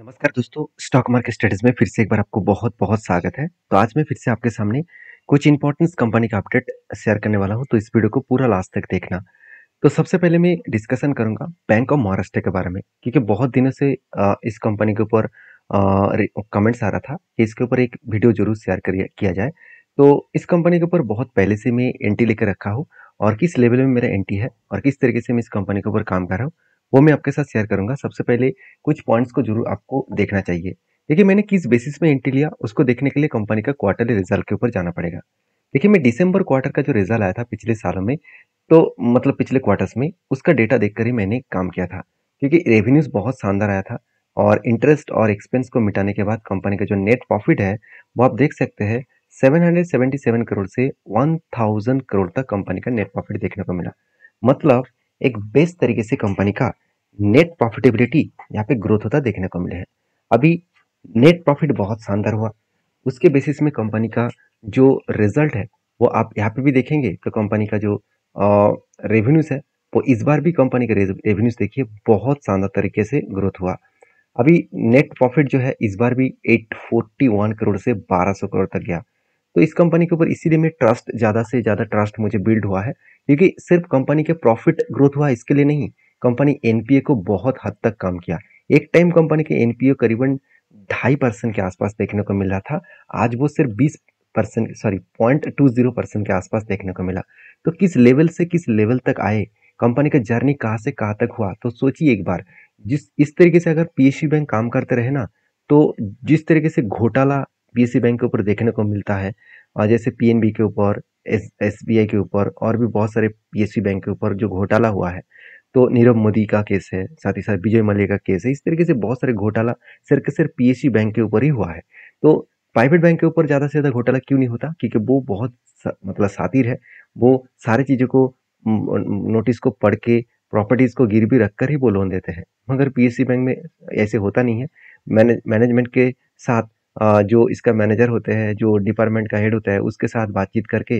नमस्कार दोस्तों, stock market studies में फिर से एक बार आपको बहुत बहुत स्वागत है। तो आज मैं फिर से आपके सामने कुछ इंपॉर्टेंट कंपनी का अपडेट शेयर करने वाला हूं, तो इस वीडियो को पूरा लास्ट तक देखना। तो सबसे पहले मैं डिस्कशन करूंगा बैंक ऑफ महाराष्ट्र के बारे में, क्योंकि बहुत दिनों से इस कंपनी के ऊपर कमेंट्स आ रहा था कि इसके ऊपर एक वीडियो जरूर शेयर किया जाए। तो इस कंपनी के ऊपर बहुत पहले से मैं एंट्री लेकर रखा हूँ और किस लेवल में मेरा एंट्री है और किस तरीके से मैं इस कंपनी के ऊपर काम कर रहा हूँ वो मैं आपके साथ शेयर करूंगा। सबसे पहले कुछ पॉइंट्स को जरूर आपको देखना चाहिए। देखिए, मैंने किस बेसिस में एंट्री लिया उसको देखने के लिए कंपनी का क्वार्टरली रिजल्ट के ऊपर जाना पड़ेगा। देखिए, मैं दिसंबर क्वार्टर का जो रिजल्ट आया था पिछले सालों में, तो मतलब पिछले क्वार्टर्स में, उसका डेटा देखकर ही मैंने काम किया था, क्योंकि रेवेन्यूज बहुत शानदार आया था और इंटरेस्ट और एक्सपेंस को मिटाने के बाद कंपनी का जो नेट प्रॉफिट है वो आप देख सकते हैं 777 करोड़ से 1000 करोड़ तक कंपनी का नेट प्रॉफिट देखने को मिला। मतलब एक बेस्ट तरीके से कंपनी का नेट प्रॉफिटेबिलिटी यहाँ पे ग्रोथ होता देखने को मिले हैं। अभी नेट प्रॉफिट बहुत शानदार हुआ, उसके बेसिस में कंपनी का जो रिजल्ट है वो आप यहाँ पे भी देखेंगे। तो कंपनी का जो रेवेन्यूज है वो इस बार भी कंपनी के रेवेन्यूज देखिए बहुत शानदार तरीके से ग्रोथ हुआ। अभी नेट प्रॉफिट जो है इस बार भी 841 करोड़ से 1200 करोड़ तक गया। तो इस कंपनी के ऊपर इसीलिए मैं ट्रस्ट, ज़्यादा से ज़्यादा ट्रस्ट मुझे बिल्ड हुआ है, क्योंकि सिर्फ कंपनी के प्रॉफिट ग्रोथ हुआ इसके लिए नहीं, कंपनी एनपीए को बहुत हद तक कम किया। एक टाइम कंपनी के एनपीए करीबन 2.5% के आसपास देखने को मिल रहा था, आज वो सिर्फ 0.20% के आसपास देखने को मिला। तो किस लेवल से किस लेवल तक आए, कंपनी का जर्नी कहाँ से कहाँ तक हुआ, तो सोचिए एक बार। जिस इस तरीके से अगर पीएसयू बैंक काम करते रहे ना, तो जिस तरीके से घोटाला पीएसयू बैंक के ऊपर देखने को मिलता है, जैसे पीएनबी के ऊपर, एसबीआई के ऊपर और भी बहुत सारे पीएसयू बैंक के ऊपर जो घोटाला हुआ है, तो नीरव मोदी का केस है, साथ ही साथ विजय मल्ल्या का केस है, इस तरीके से बहुत सारे घोटाला सिर्फ के सिर्फ पीएसयू बैंक के ऊपर ही हुआ है। तो प्राइवेट बैंक के ऊपर ज़्यादा से ज़्यादा घोटाला क्यों नहीं होता, क्योंकि वो बहुत मतलब सातिर है, वो सारी चीज़ों को नोटिस को पढ़ के प्रॉपर्टीज़ को गिरवी रखकर ही वो लोन देते हैं, मगर पीएसयू बैंक में ऐसे होता नहीं है। मैनेजमेंट के साथ जो इसका मैनेजर होते हैं, जो डिपार्टमेंट का हेड होता है, उसके साथ बातचीत करके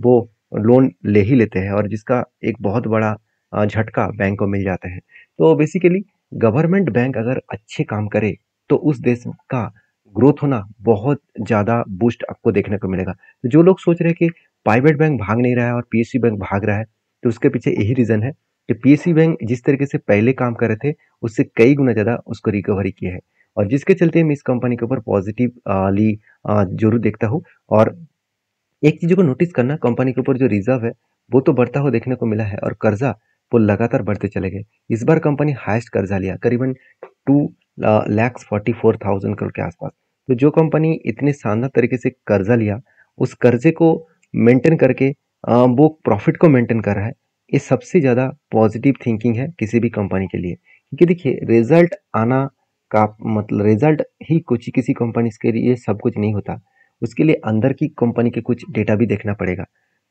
वो लोन ले ही लेते हैं और जिसका एक बहुत बड़ा झटका बैंक को मिल जाता है। तो बेसिकली गवर्नमेंट बैंक अगर अच्छे काम करे तो उस देश का ग्रोथ होना बहुत ज़्यादा बूस्ट आपको देखने को मिलेगा। तो जो लोग सोच रहे हैं कि प्राइवेट बैंक भाग नहीं रहा है और पीएसयू बैंक भाग रहा है, तो उसके पीछे यही रीज़न है कि पीएसयू बैंक जिस तरीके से पहले काम कर रहे थे उससे कई गुना ज़्यादा उसको रिकवरी किया है, और जिसके चलते मैं इस कंपनी के ऊपर पॉजिटिवली जरूर देखता हूँ। और एक चीज़ को नोटिस करना, कंपनी के ऊपर जो रिजर्व है वो तो बढ़ता हुआ देखने को मिला है और कर्जा वो लगातार बढ़ते चले गए। इस बार कंपनी हाईएस्ट कर्जा लिया करीबन 2,44,000 करोड़ के आसपास। तो जो कंपनी इतने शानदार तरीके से कर्जा लिया, उस कर्जे को मेंटेन करके वो प्रॉफिट को मेंटेन कर रहा है, ये सबसे ज़्यादा पॉजिटिव थिंकिंग है किसी भी कंपनी के लिए। क्योंकि देखिए, रिजल्ट आना का मतलब रिजल्ट ही कुछ किसी कंपनी के लिए सब कुछ नहीं होता, उसके लिए अंदर की कंपनी के कुछ डेटा भी देखना पड़ेगा।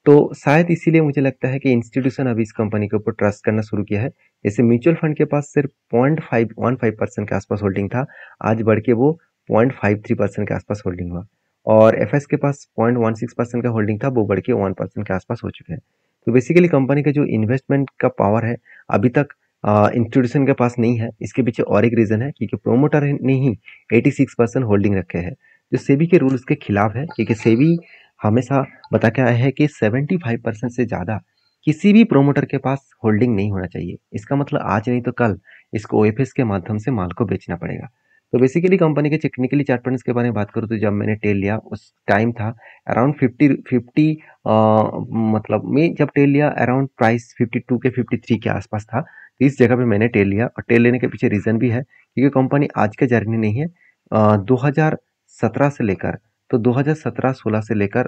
तो शायद इसीलिए मुझे लगता है कि इंस्टीट्यूशन अभी इस कंपनी के ऊपर ट्रस्ट करना शुरू किया है। जैसे म्यूचुअल फंड के पास सिर्फ 0.515% के आसपास होल्डिंग था, आज बढ़ के वो 0.53% के आसपास होल्डिंग हुआ, और एफएस के पास 0.16% का होल्डिंग था, वो बढ़ के 1% के आसपास हो चुके हैं। तो बेसिकली कंपनी का जो इन्वेस्टमेंट का पावर है अभी तक इंस्टीट्यूशन के पास नहीं है। इसके पीछे और एक रीज़न है, क्योंकि प्रोमोटर ने ही 86% होल्डिंग रखे हैं, जो सेबी के रूल्स के खिलाफ है, क्योंकि सेबी हमेशा बता के आया है कि 75% से ज़्यादा किसी भी प्रोमोटर के पास होल्डिंग नहीं होना चाहिए। इसका मतलब आज नहीं तो कल इसको ओएफएस के माध्यम से माल को बेचना पड़ेगा। तो बेसिकली कंपनी के टेक्निकली चार्ट पैटर्न्स के बारे में बात करूँ तो जब मैंने टेल लिया उस टाइम था अराउंड 50, मतलब मैं जब टेल लिया अराउंड प्राइस 52 के 53 के आसपास था। तो इस जगह पे मैंने टेल लिया, और टेल लेने के पीछे रीज़न भी है क्योंकि कंपनी आज के जर्नी नहीं है 2017 से लेकर, तो 2017-16 से लेकर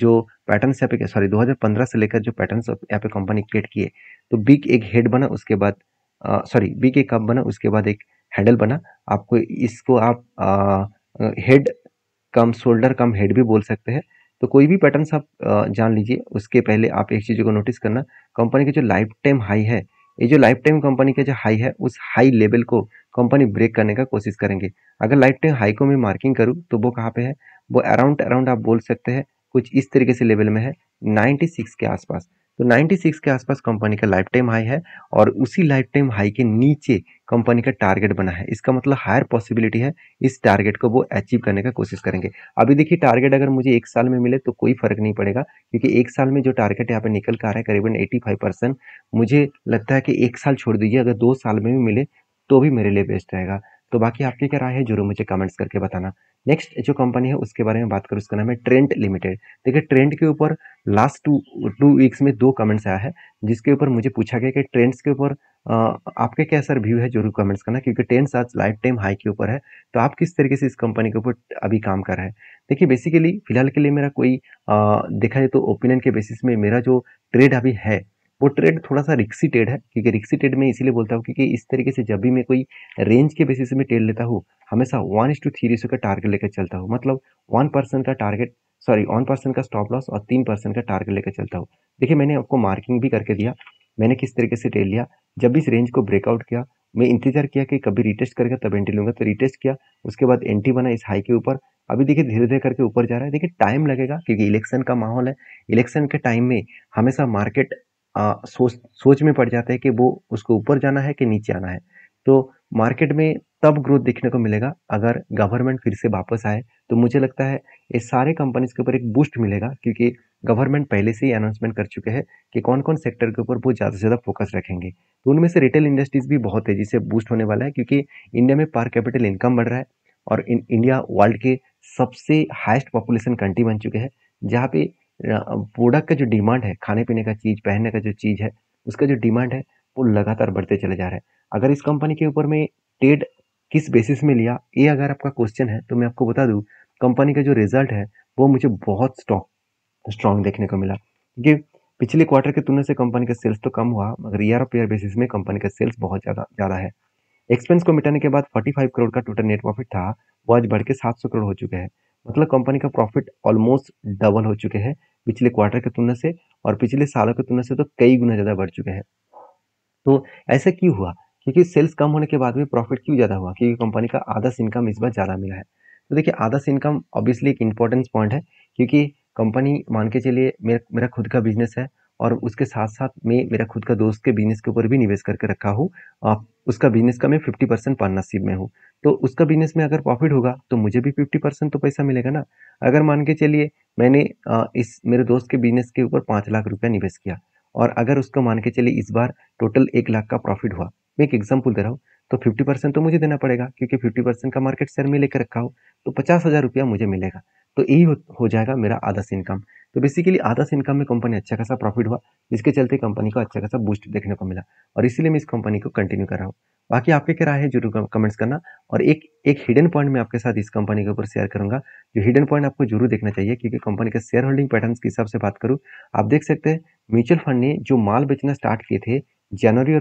जो पैटर्न्स यहाँ पे 2015 से लेकर जो पैटर्न्स यहाँ पे कंपनी क्रिएट किए, तो बिग एक हेड बना, उसके बाद बिग एक कप बना, उसके बाद एक हैंडल बना। आपको इसको आप head cum shoulder cum head भी बोल सकते हैं। तो कोई भी पैटर्न्स आप जान लीजिए, उसके पहले आप एक चीज़ को नोटिस करना, कंपनी की जो लाइफ टाइम हाई है, ये जो लाइफ टाइम कंपनी का जो हाई है उस हाई लेवल को कंपनी ब्रेक करने का कोशिश करेंगे। अगर लाइफ टाइम हाई को मैं मार्किंग करूँ तो वो कहाँ पे है, वो अराउंड आप बोल सकते हैं कुछ इस तरीके से लेवल में है 96 के आसपास। तो 96 के आसपास कंपनी का लाइफ टाइम हाई है और उसी लाइफ टाइम हाई के नीचे कंपनी का टारगेट बना है। इसका मतलब हायर पॉसिबिलिटी है इस टारगेट को वो अचीव करने का कोशिश करेंगे। अभी देखिए टारगेट अगर मुझे एक साल में मिले तो कोई फर्क नहीं पड़ेगा, क्योंकि एक साल में जो टारगेट यहाँ पे निकल कर आ रहा है करीबन 85%, मुझे लगता है कि एक साल छोड़ दीजिए, अगर 2 साल में भी मिले तो भी मेरे लिए बेस्ट रहेगा। तो बाकी आपकी क्या राय है जरूर मुझे कमेंट्स करके बताना। नेक्स्ट जो कंपनी है उसके बारे में बात करूँ, उसका नाम है ट्रेंट लिमिटेड। देखिए ट्रेंट के ऊपर लास्ट टू वीक्स में 2 कमेंट्स आया है, जिसके ऊपर मुझे पूछा गया कि ट्रेंड्स के ऊपर आपके क्या सर व्यू है, जरूर कमेंट्स करना, क्योंकि ट्रेंड्स आज लाइफ टाइम हाई के ऊपर है। तो आप किस तरीके से इस कंपनी के ऊपर अभी काम कर रहे हैं। देखिए बेसिकली फिलहाल के लिए मेरा कोई देखा जाए तो ओपिनियन के बेसिस में मेरा जो ट्रेड अभी है वो ट्रेड थोड़ा सा रिक्सी ट्रेड है, क्योंकि रिक्सी ट्रेड में इसीलिए बोलता हूँ क्योंकि इस तरीके से जब भी मैं कोई रेंज के बेसिस में ट्रेड लेता हूँ हमेशा 1:3 का टारगेट लेकर चलता हूँ, मतलब 1% का टारगेट 1% का स्टॉप लॉस और 3% का टारगेट लेकर चलता हूँ। देखिए मैंने आपको मार्किंग भी करके दिया मैंने किस तरीके से ट्रेड लिया। जब भी इस रेंज को ब्रेकआउट किया मैं इंतजार किया कि कभी रिटेस्ट करेगा तब एंट्री लूँगा, तो रिटेस्ट किया उसके बाद एंट्री बना इस हाई के ऊपर। अभी देखिए धीरे धीरे करके ऊपर जा रहा है। देखिए टाइम लगेगा क्योंकि इलेक्शन का माहौल है, इलेक्शन के टाइम में हमेशा मार्केट सोच में पड़ जाता है कि वो उसको ऊपर जाना है कि नीचे आना है। तो मार्केट में तब ग्रोथ देखने को मिलेगा अगर गवर्नमेंट फिर से वापस आए, तो मुझे लगता है ये सारे कंपनीज के ऊपर एक बूस्ट मिलेगा, क्योंकि गवर्नमेंट पहले से ही अनाउंसमेंट कर चुके हैं कि कौन कौन सेक्टर के ऊपर वो ज़्यादा से ज़्यादा फोकस रखेंगे। तो उनमें से रिटेल इंडस्ट्रीज़ भी बहुत तेज़ी से बूस्ट होने वाला है, क्योंकि इंडिया में पर कैपिटल इनकम बढ़ रहा है और इंडिया वर्ल्ड के सबसे हाइस्ट पॉपुलेशन कंट्री बन चुके हैं, जहाँ पे प्रोडक्ट का जो डिमांड है, खाने पीने का चीज़, पहनने का जो चीज़ है, उसका जो डिमांड है वो लगातार बढ़ते चले जा रहा है। अगर इस कंपनी के ऊपर मैं ट्रेड किस बेसिस में लिया, ये अगर आपका क्वेश्चन है तो मैं आपको बता दूं कंपनी का जो रिजल्ट है वो मुझे बहुत स्ट्रॉन्ग देखने को मिला, क्योंकि पिछले क्वार्टर के तुलना से कंपनी का सेल्स तो कम हुआ मगर ईयर ऑफ ईयर बेसिस में कंपनी का सेल्स बहुत ज़्यादा है। एक्सपेंस को मिटाने के बाद 45 करोड़ का टोटल नेट प्रॉफिट था, वो आज बढ़ के 700 करोड़ हो चुके हैं, मतलब कंपनी का प्रॉफिट ऑलमोस्ट डबल हो चुके हैं पिछले क्वार्टर की तुलना से, और पिछले सालों की तुलना से तो कई गुना ज़्यादा बढ़ चुके हैं। तो ऐसा क्यों हुआ, क्योंकि सेल्स कम होने के बाद भी प्रॉफिट क्यों ज़्यादा हुआ, क्योंकि कंपनी का आधा से इनकम इस बार ज़्यादा मिला है। तो देखिए आधा से इनकम ऑब्वियसली एक इंपॉर्टेंस पॉइंट है, क्योंकि कंपनी मान के चलिए मेरा खुद का बिजनेस है और उसके साथ साथ मैं मेरा खुद का दोस्त के बिजनेस के ऊपर भी निवेश करके रखा हूँ। उसका बिजनेस का मैं 50% पार्टनरशिप में हूँ, तो उसका बिजनेस में अगर प्रॉफिट होगा तो मुझे भी 50% तो पैसा मिलेगा ना। अगर मान के चलिए मैंने इस मेरे दोस्त के बिजनेस के ऊपर 5 लाख रुपया निवेश किया और अगर उसका मान के चलिए इस बार टोटल 1 लाख का प्रॉफिट हुआ, मैं एक एग्जाम्पल दे रहा हूँ, तो 50% तो मुझे देना पड़ेगा क्योंकि 50% का मार्केट शेयर में लेकर रखा हो, तो 50,000 रुपया मुझे मिलेगा। तो यही हो जाएगा मेरा आधा से इनकम। तो बेसिकली आधा से इनकम में कंपनी अच्छा खासा प्रॉफिट हुआ, जिसके चलते कंपनी को अच्छा खासा बूस्ट देखने को मिला और इसीलिए मैं इस कंपनी को कंटिन्यू कर रहा हूँ। बाकी आपके क्या राय है जरूर कमेंट्स करना, और एक हिडन पॉइंट मैं आपके साथ इस कंपनी के ऊपर शेयर करूँगा, जो हिडन पॉइंट आपको जरूर देखना चाहिए, क्योंकि कंपनी के शेयर होल्डिंग पैटर्न के हिसाब से बात करूँ आप देख सकते हैं म्यूचुअल फंड ने जो माल बेचना स्टार्ट किए थे जनवरी और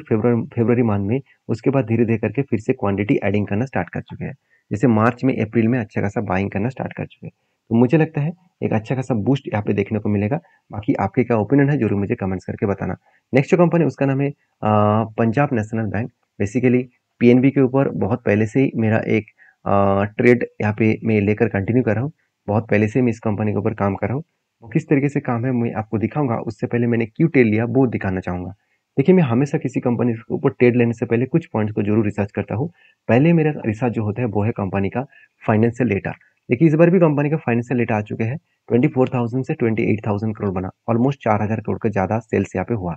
फरवरी माह में, उसके बाद धीरे धीरे करके फिर से क्वांटिटी एडिंग करना स्टार्ट कर चुके हैं, जैसे मार्च में अप्रैल में अच्छा खासा बाइंग करना स्टार्ट कर चुके हैं। तो मुझे लगता है एक अच्छा खासा बूस्ट यहाँ पे देखने को मिलेगा। बाकी आपके क्या ओपिनियन है जरूर मुझे कमेंट्स करके बताना। नेक्स्ट जो कंपनी उसका नाम है Punjab national bank. Basically PNB के ऊपर बहुत पहले से ही मेरा एक ट्रेड यहाँ पे मैं लेकर कंटिन्यू कर रहा हूँ, बहुत पहले से मैं इस कंपनी के ऊपर काम कर रहा हूँ। वो किस तरीके से काम है मैं आपको दिखाऊंगा, उससे पहले मैंने क्यों ट्रेड लिया वो दिखाना चाहूँगा। देखिए मैं हमेशा किसी कंपनी के ऊपर ट्रेड लेने से पहले कुछ पॉइंट्स को जरूर रिसर्च करता हूँ। पहले मेरा रिसर्च जो होता है वो है कंपनी का फाइनेंशियल डेटा। देखिए इस बार भी कंपनी का फाइनेंशियल डेटा आ चुके हैं, 24,000 से 28,000 करोड़ बना, ऑलमोस्ट 4,000 करोड़ का ज़्यादा सेल्स यहाँ पे हुआ,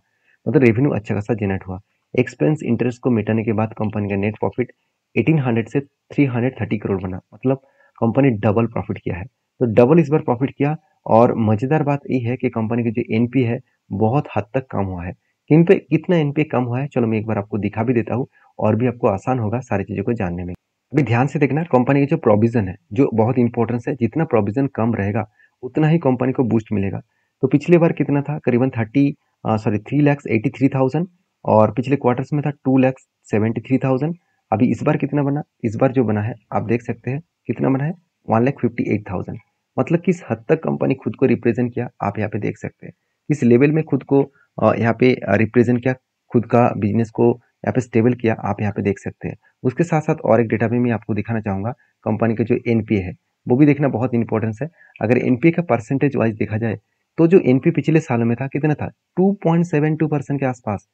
मतलब रेवेन्यू अच्छा खासा जनरेट हुआ। एक्सपेंस इंटरेस्ट को मिटाने के बाद कंपनी का नेट प्रॉफिट 1,800 से 330 करोड़ बना, मतलब कंपनी डबल प्रॉफिट किया है, तो डबल इस बार प्रॉफिट किया। और मज़ेदार बात यह है कि कंपनी की जो एनपी है बहुत हद तक कम हुआ है। इन पे कितना एनपी कम हुआ है चलो मैं एक बार आपको दिखा भी देता हूँ, और भी आपको आसान होगा सारी चीज़ों को जानने में। अभी ध्यान से देखना कंपनी की जो प्रोविज़न है जो बहुत इंपॉर्टेंस है, जितना प्रोविज़न कम रहेगा उतना ही कंपनी को बूस्ट मिलेगा। तो पिछले बार कितना था, करीबन 3,83,000, और पिछले क्वार्टर्स में था 2,73,000। अभी इस बार कितना बना, इस बार जो बना है आप देख सकते हैं कितना बना है, 1,58,000, मतलब किस हद तक कंपनी खुद को रिप्रेजेंट किया आप यहाँ पे देख सकते हैं, किस लेवल में खुद को यहाँ पे रिप्रेजेंट किया, खुद का बिजनेस को यहाँ पे स्टेबल किया आप यहाँ पे देख सकते हैं। उसके साथ साथ और एक डेटा भी मैं आपको दिखाना चाहूँगा, कंपनी का जो एनपीए है वो भी देखना बहुत इंपॉर्टेंस है। अगर एनपीए का परसेंटेज वाइज देखा जाए तो जो एनपी पिछले सालों में था कितना था 2.72% के आसपास,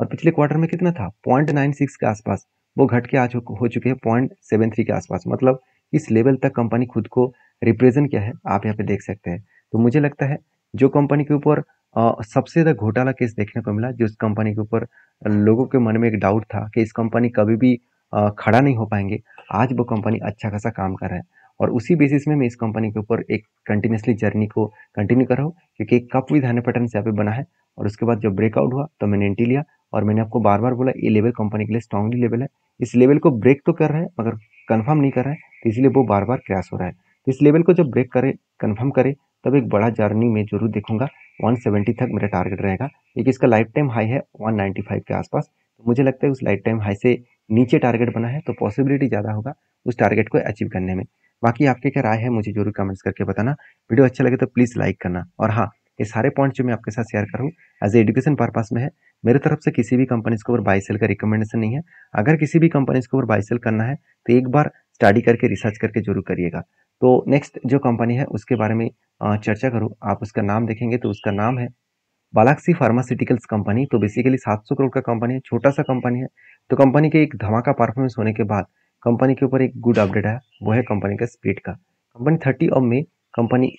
और पिछले क्वार्टर में कितना था 0.96 के आसपास, वो घट के आज हो चुके हैं 0.73 के आसपास। मतलब इस लेवल तक कंपनी खुद को रिप्रेजेंट किया है, आप यहाँ पे देख सकते हैं। तो मुझे लगता है जो कंपनी के ऊपर सबसे ज़्यादा घोटाला केस देखने को मिला, जिस कंपनी के ऊपर लोगों के मन में एक डाउट था कि इस कंपनी कभी भी खड़ा नहीं हो पाएंगे, आज वो कंपनी अच्छा खासा काम कर रहा है। और उसी बेसिस में मैं इस कंपनी के ऊपर एक कंटिन्यूसली जर्नी को कंटिन्यू कर रहा हूँ, क्योंकि एक कप विद हनी पैटर्न यहाँ पे बना है और उसके बाद जब ब्रेकआउट हुआ तो मैंने एंटी लिया। और मैंने आपको बार बार बोला ये लेवल कंपनी के लिए स्ट्रांगली लेवल है, इस लेवल को ब्रेक तो कर रहा है मगर कन्फर्म नहीं कर रहा है, इसलिए वो बार बार क्रैश हो रहा है। तो इस लेवल को जब ब्रेक करे, कन्फर्म करे, तब एक बड़ा जर्नी में जरूर देखूंगा। 170 तक मेरा टारगेट रहेगा। एक इसका लाइफ टाइम हाई है 195 के आसपास, तो मुझे लगता है उस लाइफ टाइम हाई से नीचे टारगेट बना है तो पॉसिबिलिटी ज़्यादा होगा उस टारगेट को अचीव करने में। बाकी आपके क्या राय है मुझे जरूर कमेंट्स करके बताना। वीडियो अच्छा लगे तो प्लीज़ लाइक करना। और हाँ, ये सारे पॉइंट्स जो मैं आपके साथ शेयर करूँ एज ए एजुकेशन पर्पस में है, मेरे तरफ से किसी भी कंपनीज के ऊपर बाई सेल का रिकमेंडेशन नहीं है। अगर किसी भी कंपनीज के ऊपर बाई सेल करना है तो एक बार स्टडी करके रिसर्च करके जरूर करिएगा। तो नेक्स्ट जो कंपनी है उसके बारे में चर्चा करूँ, आप उसका नाम देखेंगे तो उसका नाम है बालाक्सी फार्मास्यूटिकल्स कंपनी। तो बेसिकली 700 करोड़ का कंपनी है, छोटा सा कंपनी है। तो कंपनी के एक धमाका परफॉर्मेंस होने के बाद कंपनी के ऊपर एक गुड अपडेट है, वो है कंपनी का स्प्लिट का। कंपनी 30 मई कंपनी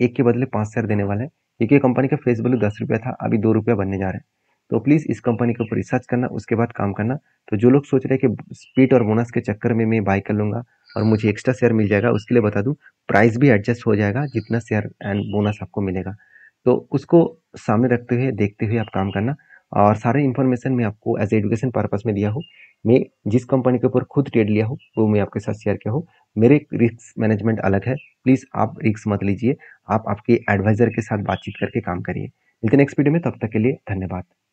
एक के बदले 5 शेयर देने वाले हैं, क्योंकि कंपनी का फेस वैल्यू 10 रुपया था, अभी 2 रुपया बनने जा रहे हैं। तो प्लीज़ इस कंपनी के ऊपर रिसर्च करना, उसके बाद काम करना। तो जो लोग सोच रहे हैं कि स्प्लिट और बोनस के चक्कर में मैं बाई कर लूँगा और मुझे एक्स्ट्रा शेयर मिल जाएगा, उसके लिए बता दूँ प्राइस भी एडजस्ट हो जाएगा जितना शेयर एंड बोनस आपको मिलेगा। तो उसको सामने रखते हुए देखते हुए आप काम करना। और सारे इन्फॉर्मेशन मैं आपको एज एजुकेशन पर्पस में दिया हूँ। मैं जिस कंपनी के ऊपर खुद ट्रेड लिया हूँ वो मैं आपके साथ शेयर किया हूँ। मेरे रिस्क मैनेजमेंट अलग है, प्लीज़ आप रिस्क मत लीजिए, आप आपके एडवाइज़र के साथ बातचीत करके काम करिए। मिलते हैं नेक्स्ट वीडियो में, तब तक के लिए धन्यवाद।